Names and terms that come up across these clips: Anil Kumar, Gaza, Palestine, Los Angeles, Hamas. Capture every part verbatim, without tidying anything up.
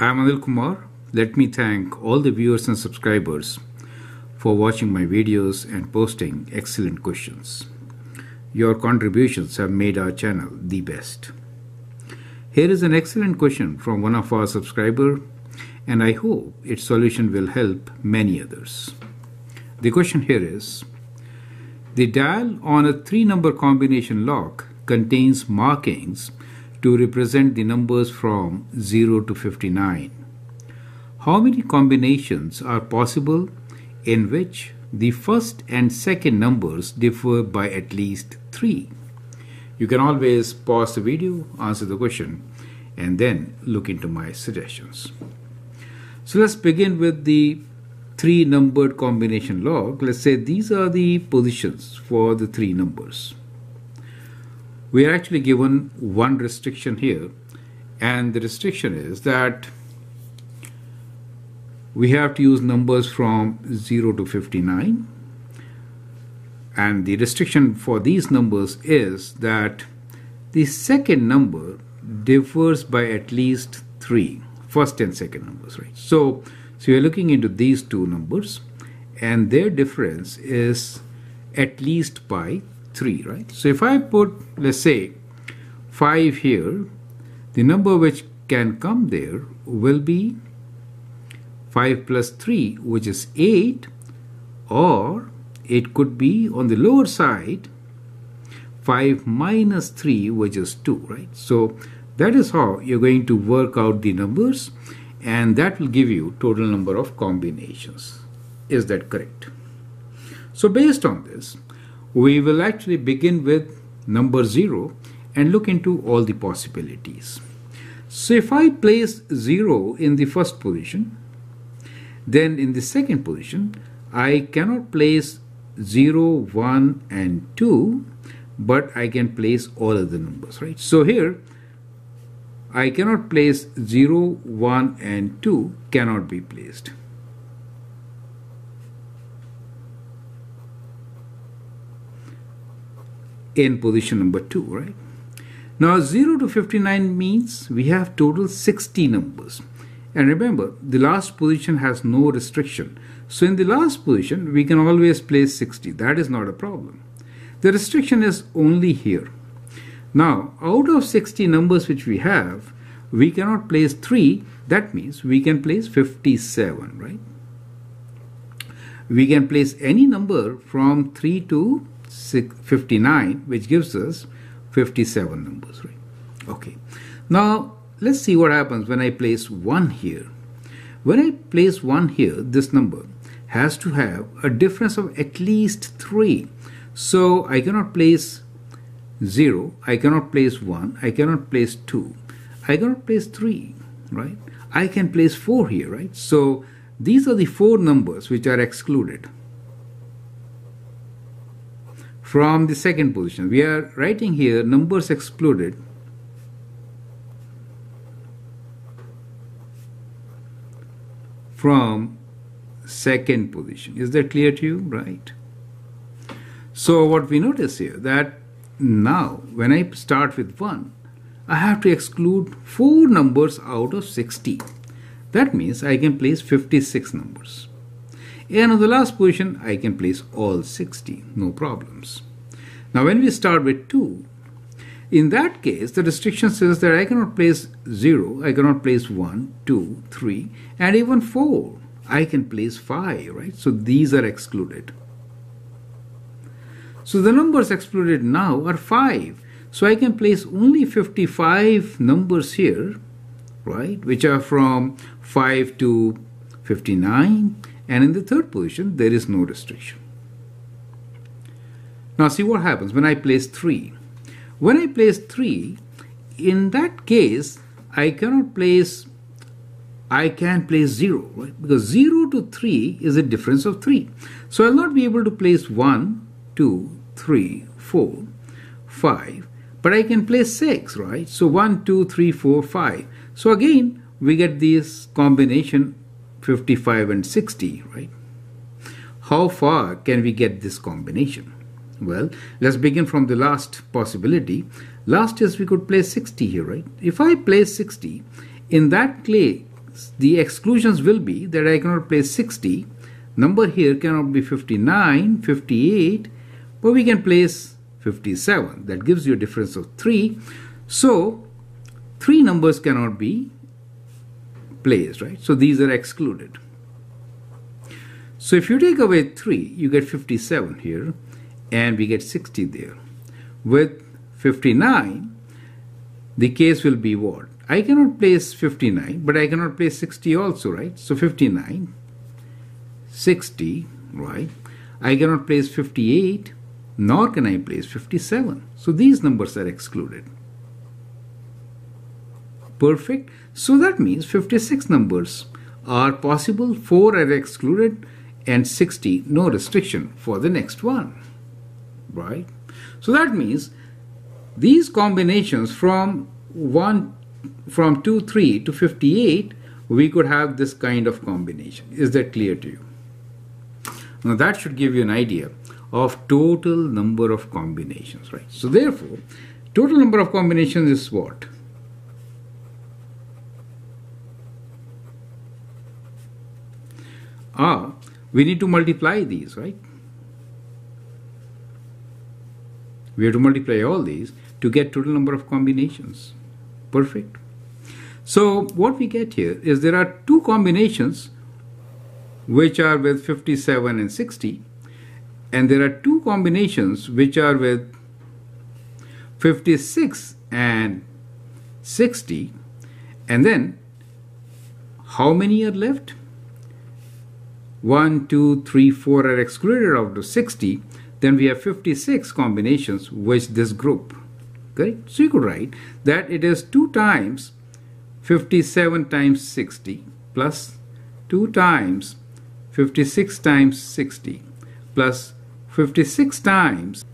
I am Anil Kumar. Let me thank all the viewers and subscribers for watching my videos and posting excellent questions. Your contributions have made our channel the best. Here is an excellent question from one of our subscribers, and I hope its solution will help many others. The question here is, the dial on a three-number combination lock contains markings to represent the numbers from zero to fifty-nine. How many combinations are possible in which the first and second numbers differ by at least three? You can always pause the video, answer the question, and then look into my suggestions. So let's begin with the three numbered combination lock. Let's say these are the positions for the three numbers. We are actually given one restriction here, and the restriction is that we have to use numbers from zero to fifty-nine, and the restriction for these numbers is that the second number differs by at least three, first and second numbers, right? So, so you're looking into these two numbers, and their difference is at least by three, right? So if I put, let's say, five here, the number which can come there will be five plus three, which is eight, or it could be on the lower side, five minus three, which is two, right? So that is how you're going to work out the numbers, and that will give you total number of combinations. Is that correct? So based on this, we will actually begin with number zero and look into all the possibilities. So if I place zero in the first position, then in the second position, I cannot place zero, one and two, but I can place all other numbers, right? So here, I cannot place zero, one and two, cannot be placed. In position number two, right? Now zero to fifty-nine means we have total sixty numbers, and remember the last position has no restriction, so in the last position we can always place sixty. That is not a problem. The restriction is only here. Now out of sixty numbers which we have, we cannot place three. That means we can place fifty-seven, right? We can place any number from three to fifty-nine, which gives us fifty-seven numbers, right? Okay, now let's see what happens when I place one here. When I place one here, this number has to have a difference of at least three. So I cannot place zero, I cannot place one, I cannot place two, I cannot place three, right? I can place four here, right? So these are the four numbers which are excluded from the second position. We are writing here numbers excluded from second position. Is that clear to you? Right. So what we notice here, that now when I start with one, I have to exclude four numbers out of sixty. That means I can place fifty-six numbers. And on the last position, I can place all sixty, no problems. Now when we start with two, in that case, the restriction says that I cannot place zero, I cannot place one, two, three, and even four. I can place five, right? So these are excluded. So the numbers excluded now are five. So I can place only fifty-five numbers here, right? Which are from five to fifty-nine. And in the third position, there is no restriction. Now see what happens when I place three. When I place three, in that case, I cannot place, I can place zero, right? Because zero to three is a difference of three. So I'll not be able to place one, two, three, four, five, but I can place six, right? So one, two, three, four, five. So again, we get this combination fifty-five and sixty, right? How far can we get this combination? Well, let's begin from the last possibility. Last is we could place sixty here, right? If I place sixty, in that the exclusions will be that I cannot place sixty, number here cannot be fifty-nine, fifty-eight, but we can place fifty-seven. That gives you a difference of three. So three numbers cannot be placed, right? So these are excluded. So if you take away three, you get fifty-seven here, and we get sixty there. With fifty-nine, the case will be what? I cannot place fifty-nine, but I cannot place sixty also, right? So fifty-nine, sixty, right? I cannot place fifty-eight, nor can I place fifty-seven. So these numbers are excluded. Perfect. So that means fifty-six numbers are possible, four are excluded, and sixty, no restriction for the next one, right? So that means these combinations from one, from two, three to fifty-eight, we could have this kind of combination. Is that clear to you? Now that should give you an idea of total number of combinations, right? So therefore, total number of combinations is what? Ah, we need to multiply these, right? We have to multiply all these to get total number of combinations. Perfect. So what we get here is there are two combinations which are with fifty-seven and sixty, and there are two combinations which are with fifty-six and sixty, and then how many are left? one, two, three, four are excluded out of sixty. Then we have fifty-six combinations with this group. Correct? So you could write that it is two times fifty-seven times sixty plus two times fifty-six times sixty plus fifty-six times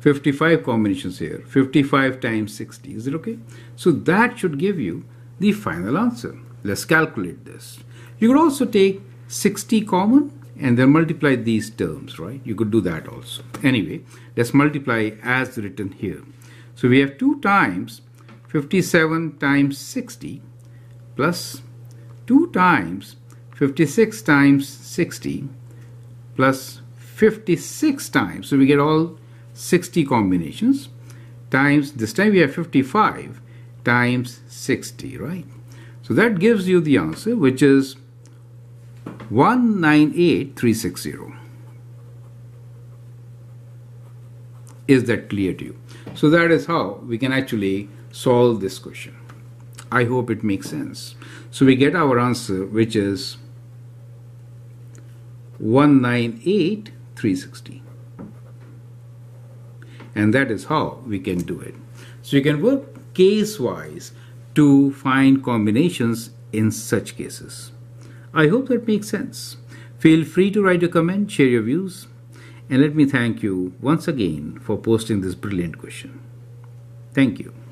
fifty-five combinations here, fifty-five times sixty. Is it okay? So that should give you the final answer. Let's calculate this. You could also take sixty common and then multiply these terms, right? You could do that also. Anyway, let's multiply as written here. So we have two times fifty-seven times sixty plus two times fifty-six times sixty plus fifty-six times, so we get all sixty combinations, times, this time we have fifty-five times sixty, right? So that gives you the answer, which is one ninety-eight thousand three hundred sixty. Is that clear to you? So that is how we can actually solve this question. I hope it makes sense. So we get our answer, which is one ninety-eight thousand three hundred sixty, and that is how we can do it. So you can work case wise to find combinations in such cases. I hope that makes sense. Feel free to write a comment, share your views, and let me thank you once again for posting this brilliant question. Thank you.